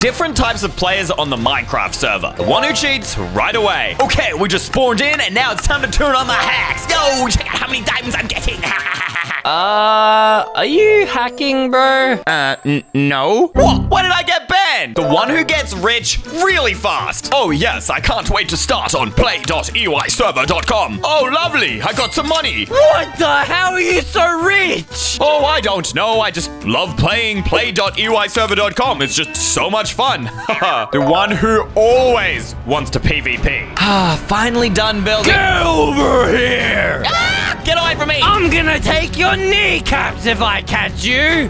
Different types of players on the Minecraft server. The one who cheats right away. Okay, we just spawned in and now it's time to turn on the hacks. Yo, check out how many diamonds I'm getting. Are you hacking, bro? No. What? Why did I get banned? The one who gets rich really fast. Oh, yes, I can't wait to start on play.eyserver.com. Oh, lovely, I got some money. What the hell are you so rich? Oh, I don't know, I just love playing play.eyserver.com. It's just so much fun. The one who always wants to PvP. Ah, finally done building. Get over here! Ah! Get away from me! I'm gonna take your kneecaps if I catch you!